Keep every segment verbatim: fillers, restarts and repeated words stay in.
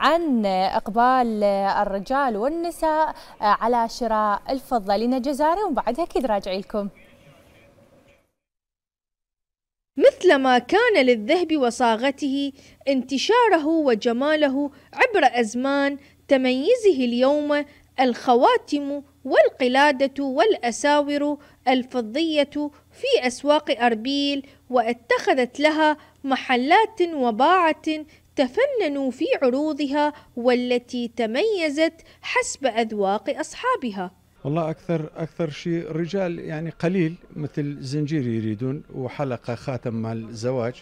عن إقبال الرجال والنساء على شراء الفضة. لينا الجزائري وبعدها أكيد راجعي لكم. مثلما كان للذهب وصاغته انتشاره وجماله عبر أزمان، تميزه اليوم الخواتم والقلادة والأساور الفضية في أسواق أربيل، واتخذت لها محلات وباعة تفننوا في عروضها والتي تميزت حسب أذواق أصحابها. والله أكثر أكثر شيء الرجال يعني قليل مثل زنجير يريدون، وحلقة خاتم مع الزواج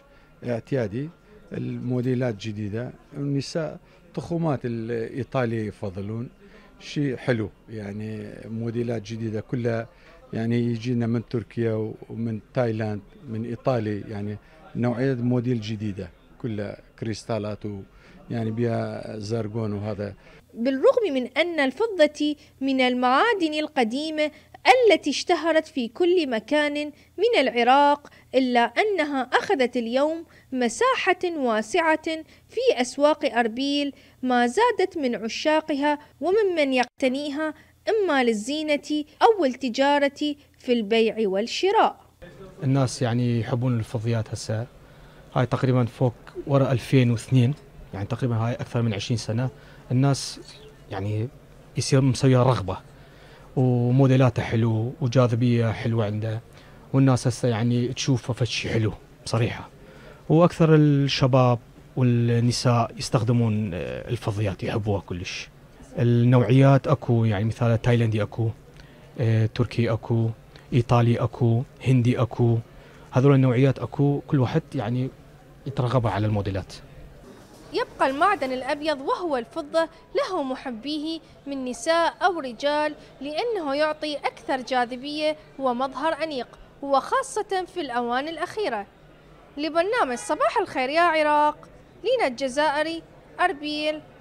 اعتيادي، الموديلات جديدة. النساء طخومات الإيطالية يفضلون، شيء حلو يعني موديلات جديدة كلها، يعني يجينا من تركيا ومن تايلاند من إيطالي، يعني نوعية موديل جديدة كلها كريستالات يعني بها زرقون وهذا. بالرغم من أن الفضة من المعادن القديمة التي اشتهرت في كل مكان من العراق، إلا أنها أخذت اليوم مساحة واسعة في أسواق أربيل، ما زادت من عشاقها وممن يقتنيها إما للزينة أو التجارة في البيع والشراء. الناس يعني يحبون الفضيات هسه، هاي تقريبا فوق وراء ألفين واثنين، يعني تقريبا هاي أكثر من عشرين سنة. الناس يعني يصير مسويها رغبة، وموديلاته حلو وجاذبية حلوة عنده، والناس هسه يعني تشوفه فشي حلو بصريحة. وأكثر الشباب والنساء يستخدمون الفضيات، يحبوها كلش. النوعيات اكو، يعني مثال تايلندي اكو، اه تركي اكو، ايطالي اكو، هندي اكو، هذول النوعيات اكو، كل واحد يعني يترغب على الموديلات. يبقى المعدن الأبيض وهو الفضة له محبيه من نساء أو رجال، لأنه يعطي أكثر جاذبية ومظهر أنيق، وخاصة في الأوان الأخيرة. لبرنامج صباح الخير يا عراق، لينا الجزائري، أربيل.